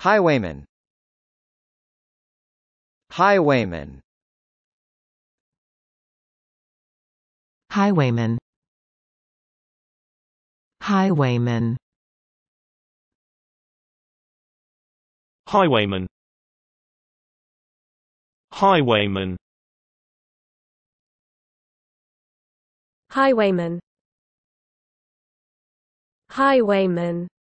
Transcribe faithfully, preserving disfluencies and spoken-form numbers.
Highwayman, highwayman, highwayman, highwayman, highwayman, highwayman, highwayman, highwayman.